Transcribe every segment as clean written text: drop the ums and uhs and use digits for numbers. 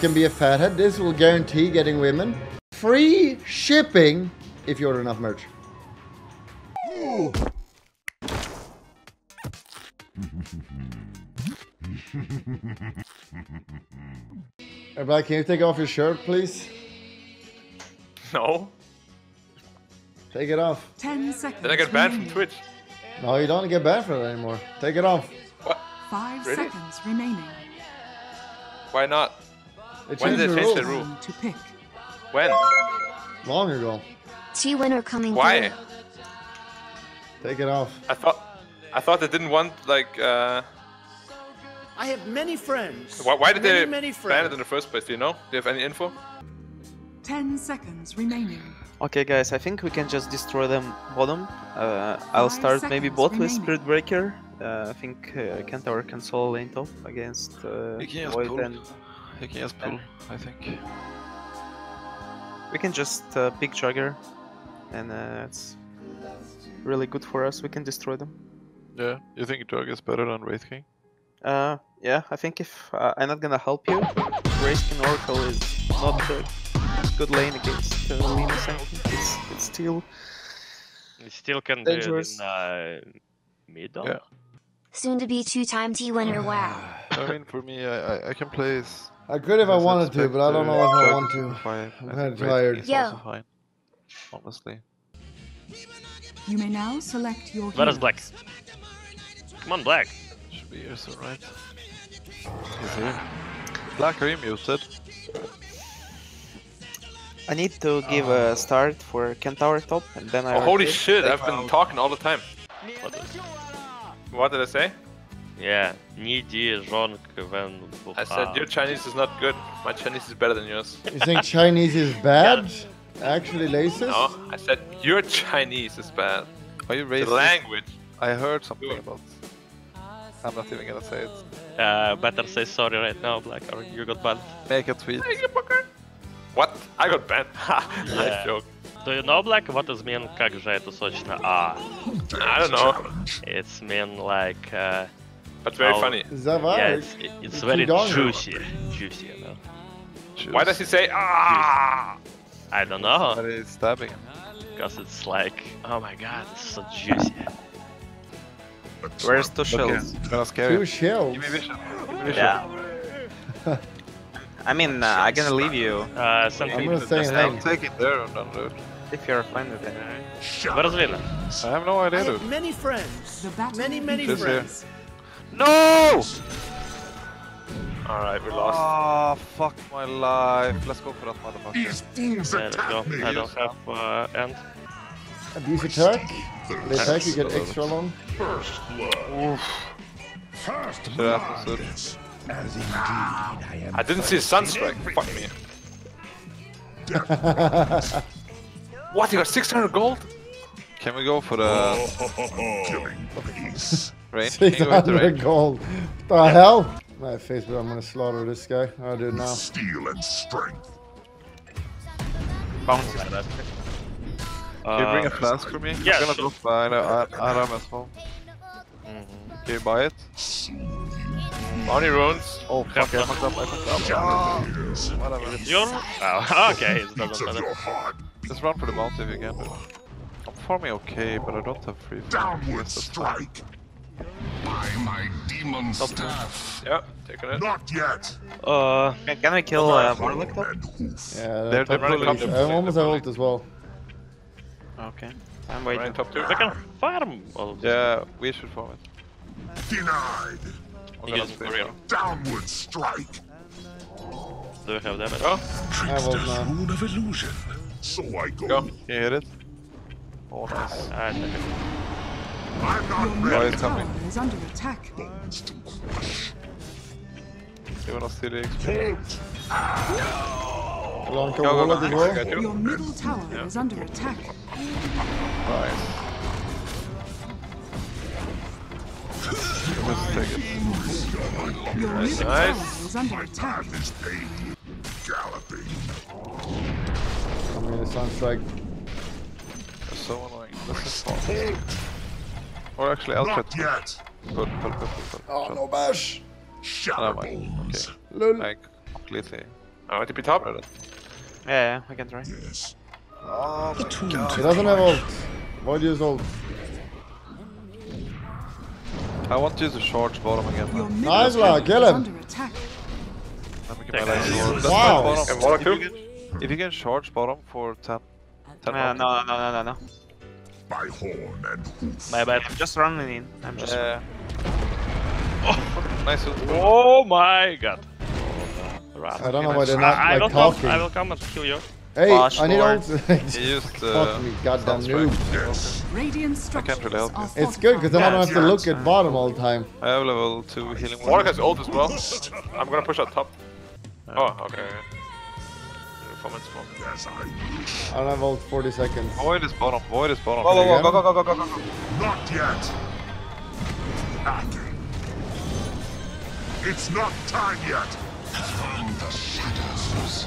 can be a fathead. This will guarantee getting women. Free shipping if you order enough merch. Ooh. Black, can you take off your shirt, please? No. Take it off. 10 seconds. Then I get banned from Twitch. No, you don't get banned for it anymore. Take it off. What? 5 seconds remaining. Why not? When did they change the rule? To pick. When? Long ago. T-Win are coming. Why? Through. Take it off. I thought they didn't want like. I have many friends. Why did they ban it in the first place? Do you know? Do you have any info? 10 seconds remaining. Okay, guys, I think we can just destroy them bottom. I'll start maybe bot with Spirit Breaker. I think can tower console lane top against Void and... He can just pull, I think. We can just pick Jugger, and it's really good for us. We can destroy them. Yeah, you think Jugger is better than Wraith King? Yeah, I think if I'm not gonna help you, Wraith King Oracle is not a good lane against Lina. It's still... It still can dangerous. Do it in, middle. Yeah. Soon to be two-time T-winner. Wow. I mean, for me, I can play. I could if I wanted to, but I don't know if I want to. I'm kind of tired. Yeah. Honestly. You may now select your. Let us Black. Come on, Black. Should be here, so right. He's here. Black, are you muted? I need to give a start for Ken Tower top, and then I. Oh, holy shit! I've been talking all the time. What did I say? Yeah, I said your Chinese is not good. My Chinese is better than yours. You think Chinese is bad? Actually, racist? No, I said your Chinese is bad. Are you racist? The language. I heard something about. I'm not even gonna say it. Better say sorry right now, Black, or you got banned. Make a tweet. What? I got banned. Ha! Yeah. Nice joke. Do you know, Black, what is mean как же это сочно? Ah. I don't know. It's mean like... but very funny. Yeah, it's very juicy. Juicy, you know. Juice. Why does he say ah? I don't know. But it's stabbing. Because it's like, oh my god, it's so juicy. Where's the shells? Okay. 2 shells? Give me vision. Yeah. I mean, I'm gonna leave you. I'm gonna stay in lane. Take it there and download. If you're fine with it. Where is Lina? I have no idea, dude. Many friends. Many friends. No! Alright, we lost. Ah, fuck my life. Let's go for that motherfucker. These things attack me. I don't have end. Abuse attack. They attack, you get extra long. First blood. First blood. As indeed, I didn't see Sunstrike. Fuck me. What? You got 600 gold? Can we go for the killing peace? Rain? 600 gold. What the hell? My face, but I'm gonna slaughter this guy. I do now. Steel and strength. Bounce. Can you bring a flask for me? Yeah. I'm gonna go find Adam as well. Can you buy it? Bounty runes. Oh, fuck, I fucked up, I fucked up. Your... Oh, okay, it doesn't matter. Just run for the bounty if you can. I'm farming okay, but I don't have free food. Downward strike! By my demon staff! Yeah, taking it. Not yet! Can I kill Warlock top? Yeah, they're running top. I almost have ult as well. Okay. I'm waiting. Top 2. They can farm all of this. Yeah, we should farm it. Denied! Downward strike. Do you have damage? Trickster's rune of illusion. So I go. You hit it. Oh, nice. I'm not ready. It's under attack. You wanna steal the XP? Long go. Your middle tower is under attack. Nice. Take it. Nice, nice. My path is paved with galloping. I mean, it sounds like... They're so annoying. This is fun. Or actually, I'll cut. Good. Oh, no bash! Shut up. Okay. I completely Oh, TP top? Yeah, I can try. Yes. Oh, my God. He doesn't have ult. Void use ult. I want to use a short bottom again. Nice, la, kill him. Wow. If you can short bottom for 10 no. By horn and hoof. My bad, I'm just running in. I'm just. Oh, nice. Oh my God. I don't know why they're not like talking. I will come and kill you. Hey, Flash I need ult. Fuck me, goddamn noob. Yes. I can't really help you. It's good because I don't have to look at bottom all the time. I have level 2 healing. Oracle has ult as well. I'm gonna push out top. Oh, okay. I don't have ult 40 seconds. Void is bottom. Void is bottom. Go. Not yet. It's not time yet. From the shadows.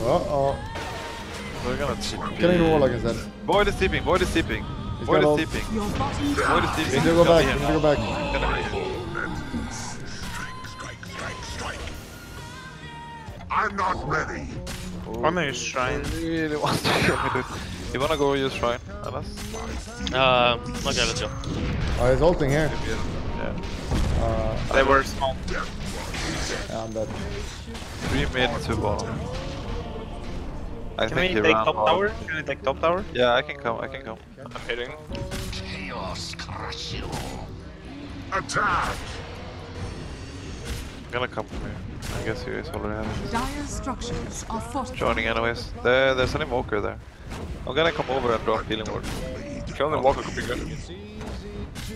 Uh-oh. We're gonna TP. Killing the wall like I said. Void is TPing, Void is TPing. Void is TPing. Void is TPing. Go back, go back. Strike. I'm not ready. I'm gonna use Shrine. You wanna go use Shrine, Alas? Okay, let's go. Oh, he's ulting here. Yeah. They were small. Yeah, I'm dead. 3 mid to bottom. Can we take top tower? Can we take top tower? Yeah, I can come. Okay. I'm hitting. Chaos crush you. Attack! I'm gonna come from here. I guess you guys already have it. Dire structures are fortified. Joining anyways. There's an Invoker there. I'm gonna come over and drop healing ward. Killing the Invoker could be good.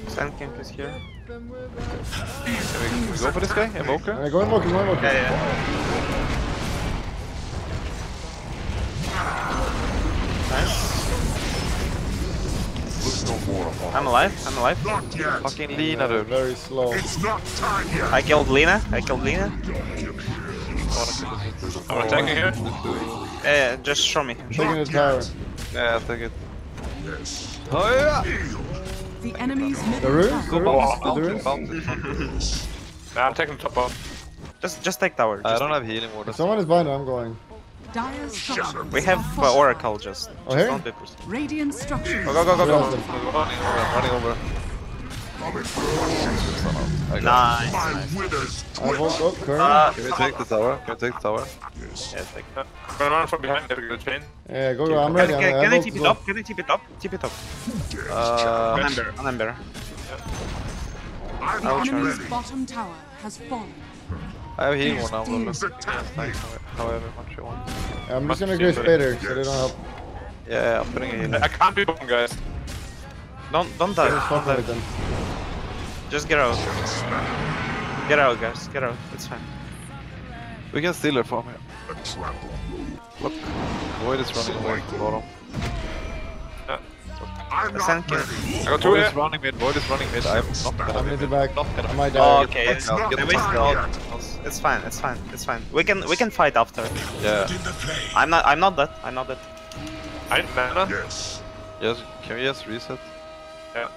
Sand camp is here. Okay. Can we go for this guy? Invoker? Yeah, go Invoker. Yeah. I'm alive. Fucking Lina, dude. Very slow. It's not time yet. I killed Lina. I'm attacking here. Yeah, just show me. Taking the tower. Yeah, take it. Yes. Oh yeah! The enemy's the runes. Nah, I'm taking top off. Just take tower. I don't have healing water. If someone is blind, I'm going. We have Oracle just. Oh, here? Radiant structures. Go. Running over. Nice. Can we take the tower? Yes. Yeah, I'm gonna run from behind. Yeah, go. I'm ready. Can I TP top? TP top. On Ember. The enemy's bottom tower has fallen. I have healing now, however much you want. I'm just gonna go spider, so they don't help. Yeah, I'm putting it in. I can't be bomb, guys. Don't die. Just get out. Get out, guys. It's fine. We can steal it from here. Look, Void is running away to the bottom. I got 2 is running mid, Void is running mid. I'm not gonna mid. I might die. Oh, okay, it's fine. We can fight after. Yeah. I'm not dead. I need mana. Yes, can we just reset? Yeah.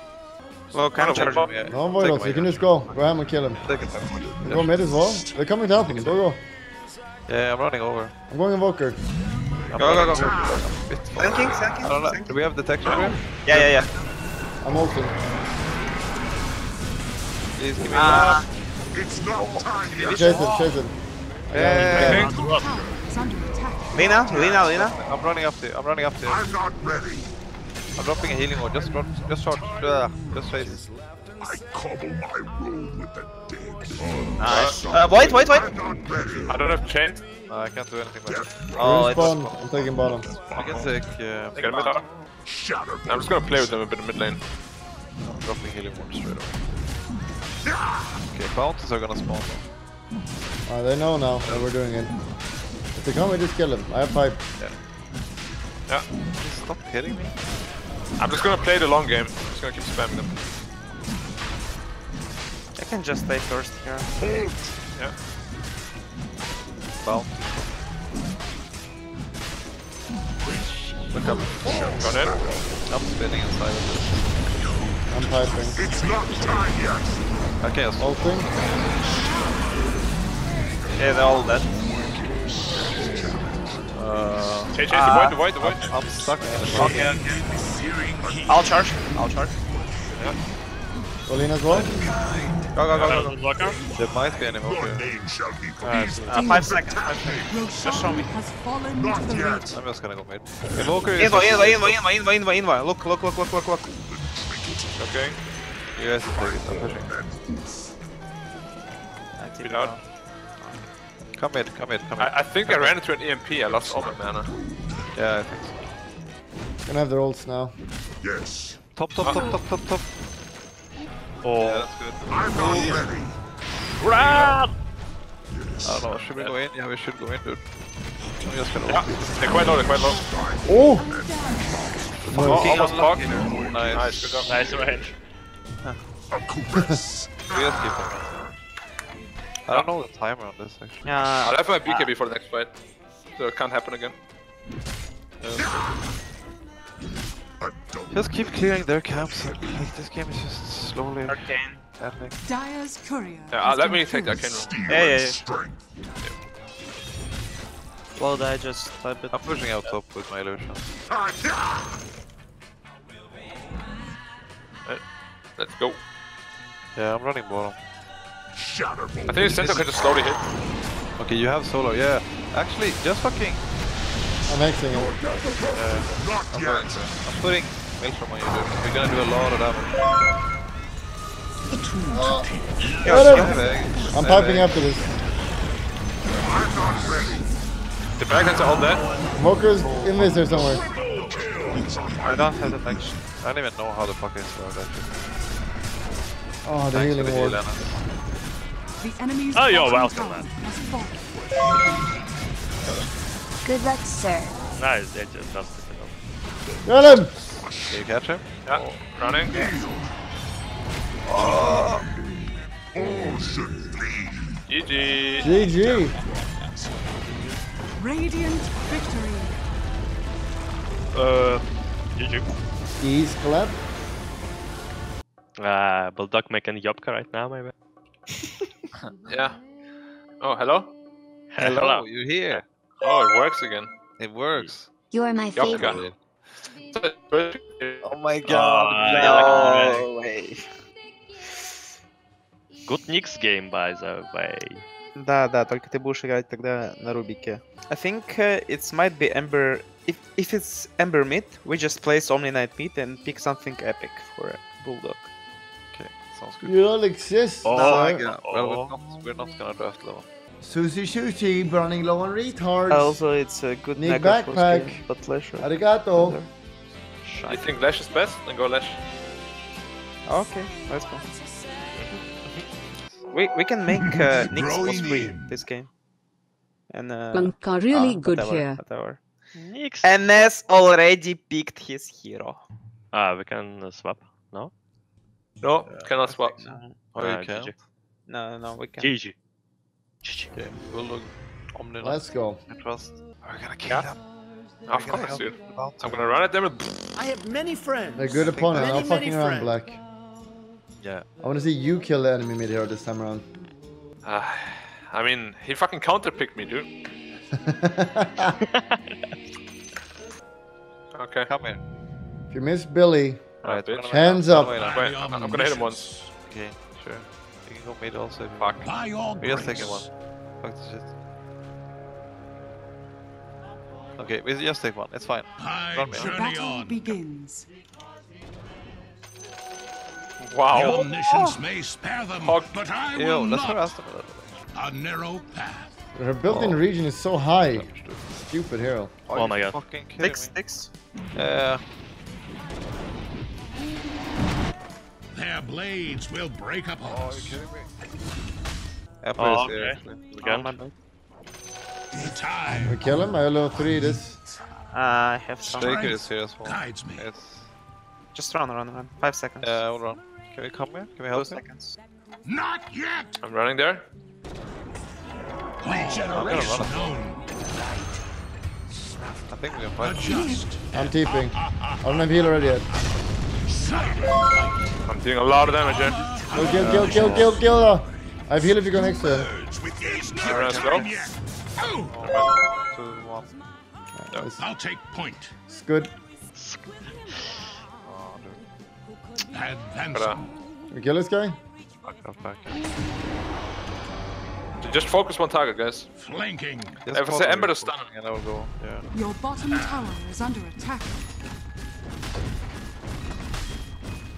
Well, kind of charge. No, Void, you can just go. Go ahead and kill him. Go mid as well. They're coming to help him, go. Yeah, I'm running over. I'm going Invoker. Go. Sand King. Do we have detection here? Yeah. I'm ulting. Please give me it's not time yet. Chase him. Yeah. Lina. I'm running up there. I'm not ready. I'm dropping a healing ward. Just short. Just chase. I cobble my rule with the dead. Nice. Wait. I don't have chain. I can't do anything like that. Oh, it's spawn. I'm taking bottom. I can take. Get mid tower. I'm just gonna play with them a bit in mid lane. I'm dropping healing ward straight away. Okay, bounties are gonna spawn now. They know now that we're doing it. If they come, we just kill them. I have pipe. Yeah. Stop hitting me. I'm just gonna play the long game. I'm just gonna keep spamming them. I can just stay first here. Yeah. Well. Look up. Got it. I'm spinning inside of this. I'm piping. It's not time yet. Okay, I'm ulting. Yeah, they're all dead. Void. I'm stuck. I'll charge. Yeah. Lina's void. Go. There might be an Invoker. 5 seconds. Just show me. I'm just gonna go mid. Invoker is... Invo. Look. Okay. You guys take it, I'm pushing. Be down. Come in. I think I ran into an EMP, I lost all my mana. Yeah, I think so. Gonna have their ults now. Yes. Top. Oh. Yeah, that's good. I'm not ready. Run! Yes. I don't know, should we go in? Yeah, we should go in, dude. I'm just gonna walk. They're quite low. Oh! No. Almost blocked. Nice range. I don't know the timer on this actually. Yeah. I'll have my BKB for the next fight, so it can't happen again. Just keep clearing their camps. Like, this game is just slowly. Arcane. Dire's courier. Yeah, let me take the arcane room. Yeah. Well, I just type it. I'm pushing out top with my illusion. Let's go. Yeah, I'm running bottom. I think the center can just slowly hit. Okay, you have solo, yeah. Actually, just fucking... I'm acting. I'm putting Maelstrom on you, dude. We're gonna do a lot of damage. I'm piping after this. The backhands are all dead. Moker's in this or somewhere. I don't have the action. I don't even know how the fuck it's worked actually. Oh, the healing ward. Oh, you're welcome, man. Good luck, sir. Nice, they just lost it. Got him! Can you catch him? Yeah. Running. GG. GG. Radiant victory. GG. Ease collab. Bulldog making Jobka right now, maybe. Yeah. Oh, hello? Hello, you're here. Oh, it works again. It works. You are my favorite. Oh my god. Oh, no way. Good Nyx game, by the way. Да, только ты будешь играть тогда на Рубике. I think it might be Ember. If it's Ember mid, we just place Omni Night mid and pick something epic for Bulldog. You don't exist! Oh, no, yeah. Well, we're not gonna draft level. Sushi, burning low on retards. Also, it's a good Need backpack. Game, but Lash. Arigato. You think Lash is best? Then go Lash. Okay, let's go. We can make Nyx was free this game. And really good whatever. Here. NS already picked his hero. We can swap. No. No, cannot swap. No. Oh, you can. GG. No, we can't. GG. Okay, we'll look. Omni. Let's go. I trust. Are we gonna kill them? Of course, dude. I'm gonna run at them and... I have many friends. They're good opponent. I'll fucking run Black. Yeah. I wanna see you kill the enemy mid hero this time around. I mean, he fucking counterpicked me, dude. Okay, come here. If you miss Billy... Alright, hands up! I'm gonna hit him once. Okay, sure. You can go mid also. Fuck. We're just taking one. Fuck this shit. Okay, we just take one. It's fine. Run mid. Battle begins. Wow. Yo, let's harass them a little bit. A narrow path. Her built-in region is so high. Stupid hero. Oh my god. Six. Yeah. Their blades will break up. Oh, are you kidding me? Can we kill him? I have 3 this. I have some. Shaker is here as well. Yes. Just run. 5 seconds. Yeah, I will run. Can we come here? Can we help? 2 seconds. Not yet! I'm running there. Regeneration. I think we can fight. I'm TPing. I don't have heal already yet. I'm doing a lot of damage here. Kill her! I have heal if you go next to him. I'll take point. It's good. We kill this guy? Back. Just focus one target, guys. Flanking. Just if I say Ember is stunning, and I will go. Yeah. Your bottom tower is under attack.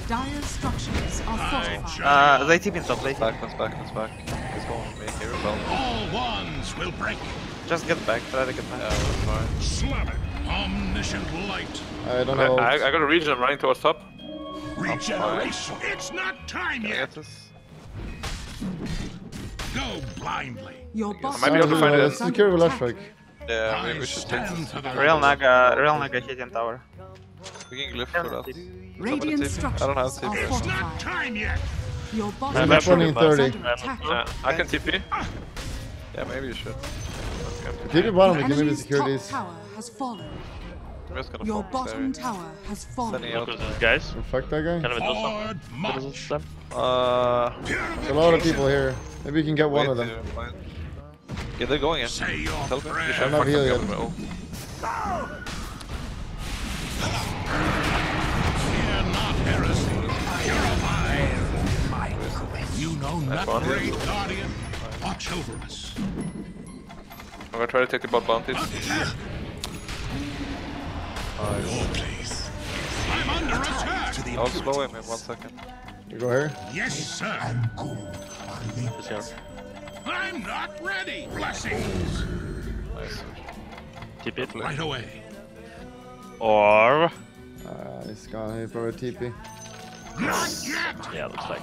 Dire structures are fortified. They TP in top late. Back. He's going for me here. All ones will break. Just get back. Try to get back. Fine. Slam it. Omniscient light. I don't know. I got a region. I'm running towards top. Regeneration. It's not time yet. Go blindly. Your boss might be able to find it. Secure left strike. Yeah, maybe we should take this. Real Naga hidden tower. We can glyph for that. Radiant structures. I don't have TP. It's not time yet. Your boss is running 30. I can TP. Yeah, maybe you should. TP bottom, we can maybe secure this. Your bottom tower has fallen. Guys, fuck that guy. There's a lot of people here. Maybe we can get one of them. Yeah, they're going in. I'm not healing yet. You know not great guardian. Watch over us. I'm gonna try to take the bot bounties. I'm under attack. I'll slow him in 1 second. You go here? Yes, sir. I'm cold. I'm not ready. Blessings. Nice. Keep it right away. Or this guy for a TP. Not yet. Yeah, looks like.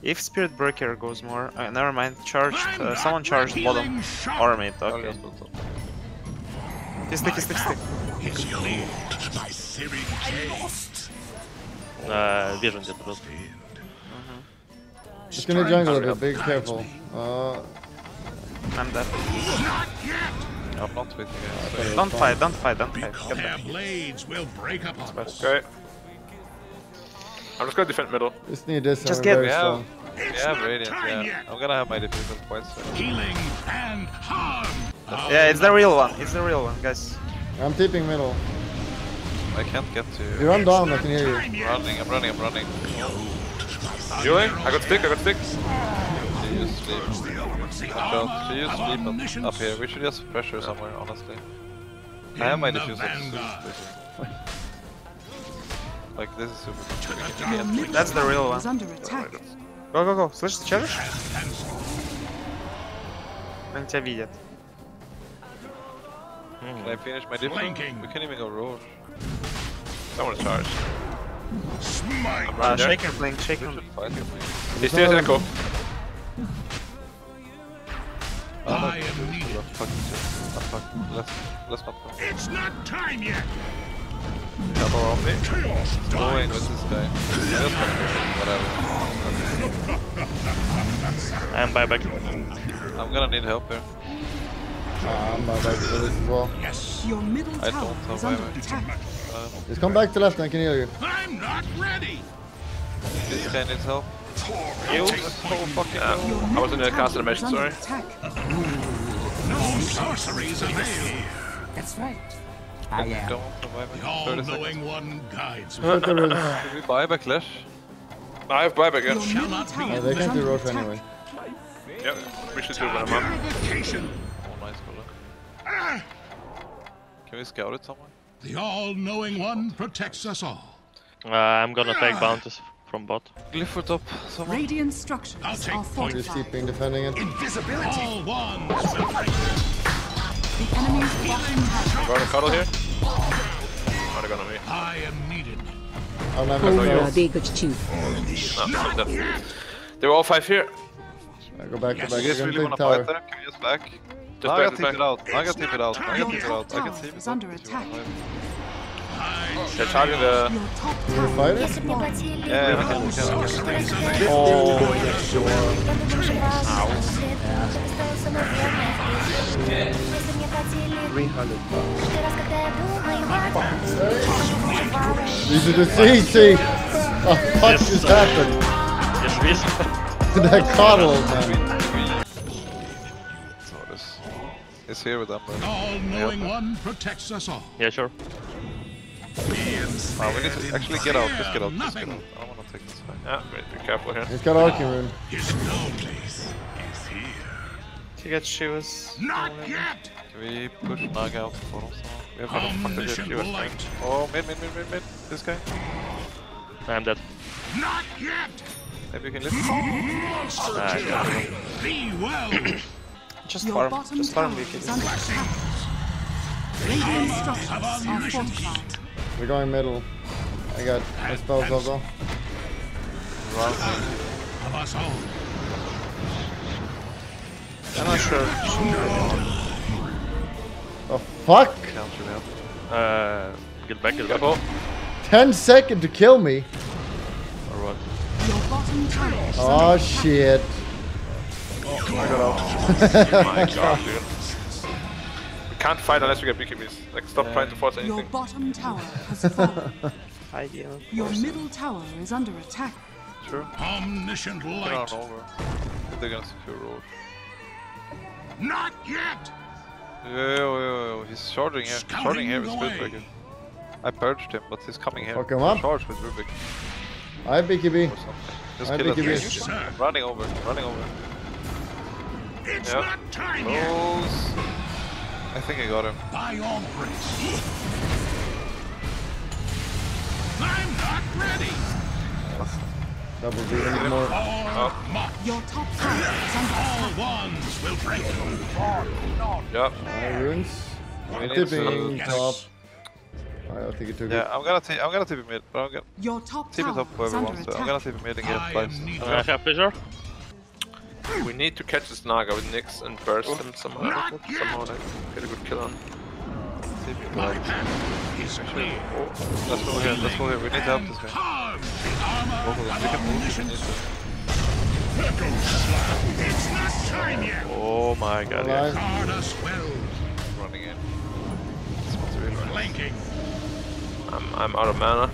If Spirit Breaker goes more, never mind. Charged. Someone charged bottom or mid. Okay. Stick. Vision did the just gonna jungle a bit, be careful. I'm dead. No, I'm not with you guys. Don't fight. Their blades will break up on us. Okay. I'm just gonna defend middle. Just need this. Just get it. Yeah, Radiant, yeah. I'm gonna have my defensive points. So. Healing and harm. Yeah, it's the real one. It's the real one, guys. I'm tipping middle. I can't get to you. You run down, I can hear you. I'm running. Healing? I got stick. She used sleep. Up here. We should just pressure somewhere, honestly. I have my diffuser. Like, this is super complicated. That's the real one. Go. Слышь, ты чалишь? Они тебя видят. Can I finish my different? We can't even go road. Someone charge. Shaker blink, Shaker blink. He still has echo. Let's not go. It's not time yet! Double on me. Going with this guy. Whatever. I'm buyback. I'm gonna need help here. My back to this as well. Yes. Your middle I told just come back to left and I can heal you. I'm not ready. This guy needs help. You fucking I was in a cast animation, sorry. No sorceries avail. That's right. I am. The all-knowing one guides me. Should we buy back Clash? I have buyback, yeah. They can't do road anyway. Yep, we should do one. Can we scout it somewhere? The all-knowing one protects us all. I'm gonna take bounties from bot. Glyph for top. Someone. Radiant structures are fortified. Keeping defending it. Invisibility. All ones will break. The enemy's bottom. Got a cuddle here. Not gonna be. I am needed. I'm not gonna be. They're all 5 here. I go back. Yes. You guys really wanna fight there? Can we just back? I got to take it out. I can save it. Under attack. They're charging the... You're fighting? Yeah, we can. Oh, yeah, sure. Ow. Yeah. 300 bucks. These are the CC! What just happened? That coddle, man. He's here with Ember. All-knowing one protects us all. Yeah, sure. We need to actually get out. Just get out. Just get out. I don't want to take this fight. Yeah, be careful here. He's got Arcane Rune. His no place is here. He gets Shivas. Not yet! Can we push Naga out the portal? We have enough to get Shivas. Oh, mid. This guy. I'm dead. Not yet! Maybe you can lift. Oh, nah, I got him. Be well. Just farm BKB. We're going middle. I got my spells also. I'm not sure. The fuck? Get back. 10 seconds to kill me. Or what? Oh shit. Oh my god, dude. We can't fight unless we get BKBs. Like, stop trying to force anything. Your bottom tower has fallen. Your middle tower is under attack. True. Omniscient light. They're gonna secure road. Not yet! Yo. He's shorting here. Shorting here with Spirit Breaker. I purged him, but he's coming here. Fuck him up. Charge with Rubick. I have BKB. Just kill him. Running over. It's not time yet. I think I got him. By all grace. I'm not ready. Double D anymore. Your top and all ones will break. Yep. My runes. Tipping top. I think it took it. Yeah, I'm gonna tip it mid, but I'm gonna tip it up whoever wants to. I'm gonna tip it mid and get place. I have Fisher. We need to catch this Naga with Nyx and burst him somehow like, get a good kill on. Let's go here, we need to help this guy. Oh my god, running in. I'm out of mana.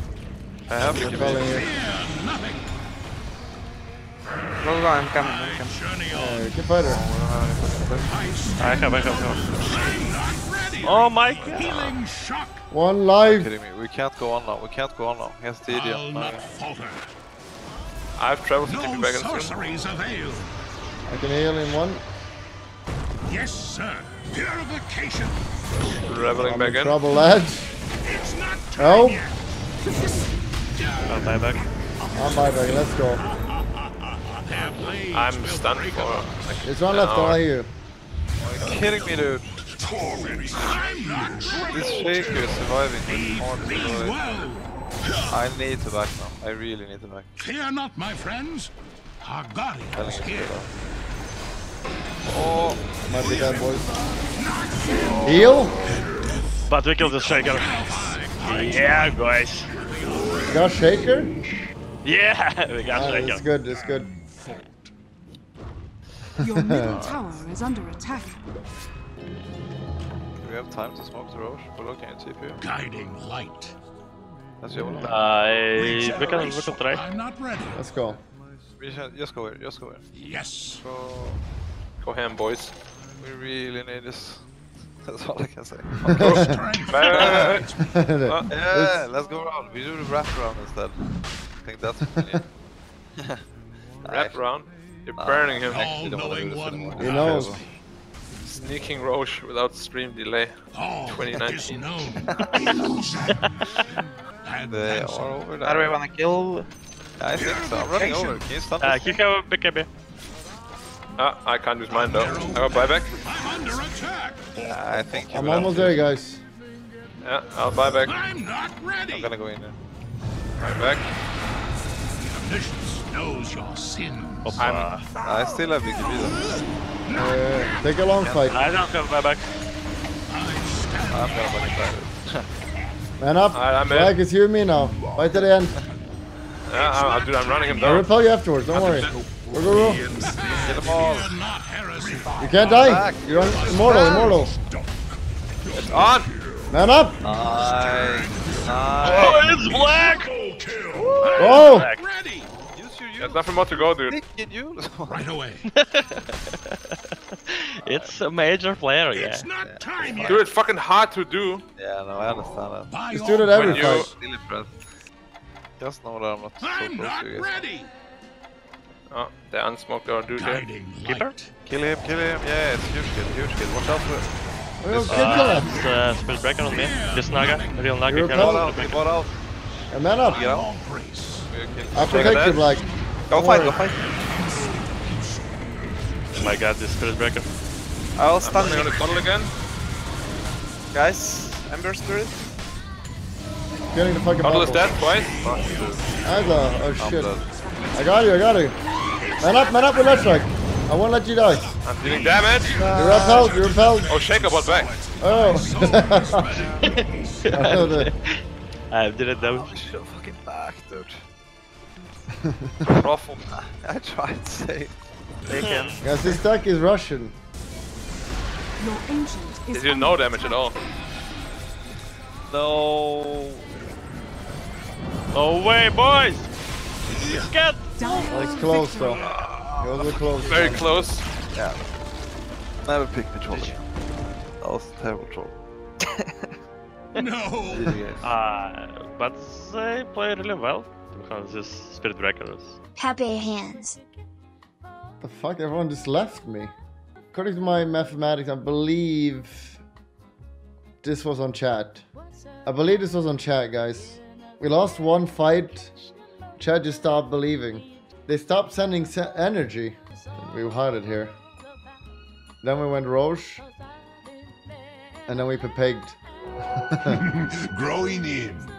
I have to give I'm coming. Get better. I come. Oh my god. One life. Are you kidding me? We can't go on now. He has the idiot. I've traveled to TP back and forth. I can heal him one. Yes, sir. Purification. Traveling back in. Trouble, lad. Oh. I'll buy back. Let's go. I'm stunned for There's one left on you. Are you kidding me, dude? This Shaker is surviving. I need to back now. I really need to back. Fear not, my friends. Our guardian is here. Oh, might be dead, boys. Heal? But we killed the Shaker. Yeah, guys. You got Shaker? Yeah, we got Shaker. It's good. Your middle tower is under attack. Do we have time to smoke the Rosh? We're looking at TP. Guiding light. That's your one. We can try. I'm not ready. Let's go. Just go here. Yes. Go ham, boys. We really need this. That's all I can say. Let's go around. We do the wrap around instead. I think that's what we need. Wrap around. You're burning him. Actually, don't want to do this anymore. He knows. Sneaking Rosh without stream delay. 2019. They are over there. Do we want to kill? I think so. I'm running over. Can you stop this? Kick out BKB. I can't use mine though. I got buyback. I think I'm almost there, guys. Yeah, I'll buyback. I'm gonna go in there. Buyback. Knows your sin. I still have BKB though. Take a long fight. I don't have my back. I'm gonna back. Man up. Black, it's you and me now. Fight to the end. Dude, I'm running him down. I'll repel you afterwards, don't worry. We'll go. Get them all. You can't die. You're immortal. It's on. Man up. Oh, it's Black. Oh! Black. There's nothing more to go, dude. Right away. It's a major player, yeah. It's not time yet. Dude, it's fucking hard to do. Yeah, no, I understand that. Just do it every fight. Just know that I'm not so ready. Oh, the unsmoked our dude there. Keeper? Kill him, yeah, it's huge kill, Watch out for it. It's Spirit Breaker on me. This Naga, real Naga. He bought out. I'm out. I protect you, Black. Go fight, Oh my god, this Spirit Breaker. I'll stun him. I'm gonna bottle again. Guys, Ember Spirit. Getting the fucking bottle. Bottle is dead, twice. Oh shit. I got you, Man up with that strike. I won't let you die. I'm dealing damage. You're repelled, Oh, Shaker bought back. Oh. I did it damage. Oh, so fucking back, dude. Ruffle. I tried to save. Guys, this deck is Russian. They do no damage at all. No. No way, boys! Let's get! It's close though. It was close. Very close. Yeah. Never picked the troll. That was a terrible troll. No! But they played really well. Because this Spirit Breaker is. Happy hands. The fuck, everyone just left me. According to my mathematics, I believe this was on chat. Guys. We lost one fight. Chat just stopped believing. They stopped sending energy. We had it here. Then we went Rosh. And then we pegged. Growing in.